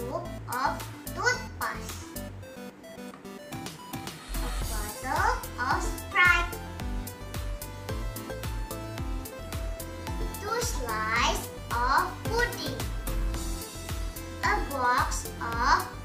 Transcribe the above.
scoop of toothpaste, a bottle of Sprite, 2 slices of pudding, a box of